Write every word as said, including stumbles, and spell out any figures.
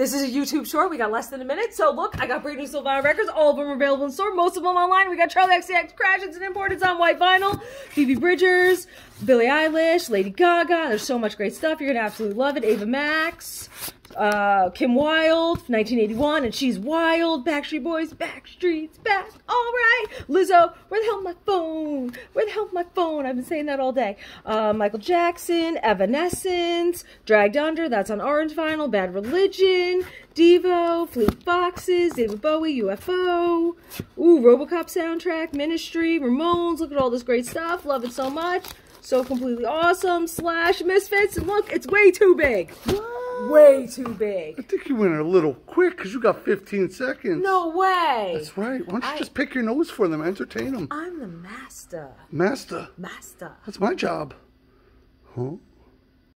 This is a YouTube short. We got less than a minute. So look, I got brand new Sylvana records. All of them are available in store. Most of them online. We got Charlie X C X, Crash, It's an Import, It's on white vinyl. Phoebe Bridgers, Billie Eilish, Lady Gaga. There's so much great stuff. You're going to absolutely love it. Ava Max, uh, Kim Wilde, nineteen eighty-one, and She's Wild. Backstreet Boys, Backstreet's back. All right. Lizzo, where the hell my phone? Where the hell my phone? I've been saying that all day. Uh, Michael Jackson, Evanescence, Dragged Under, that's on orange vinyl. Bad Religion, Devo, Fleet Foxes, David Bowie, U F O. Ooh, RoboCop soundtrack, Ministry, Ramones. Look at all this great stuff. Love it so much. So completely awesome. Slash Misfits. And look, it's way too big. What? Way too big. I think you went a little quick because you got fifteen seconds. No way. That's right. Why don't you I, just pick your nose for them, entertain them? I'm the master. Master. Master. That's my job. Huh?